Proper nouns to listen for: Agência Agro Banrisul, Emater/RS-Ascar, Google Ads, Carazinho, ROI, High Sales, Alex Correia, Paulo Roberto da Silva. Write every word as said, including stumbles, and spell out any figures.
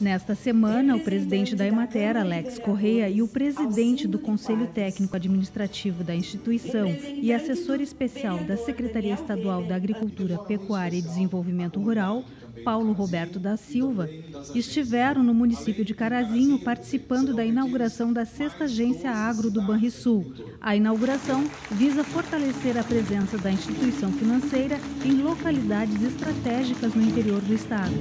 Nesta semana, o presidente da Emater, Alex Correia, e o presidente do Conselho Técnico Administrativo da instituição e assessor especial da Secretaria Estadual da Agricultura, Pecuária e Desenvolvimento Rural, Paulo Roberto da Silva, estiveram no município de Carazinho participando da inauguração da sexta Agência Agro do Banrisul. A inauguração visa fortalecer a presença da instituição financeira em localidades estratégicas no interior do estado.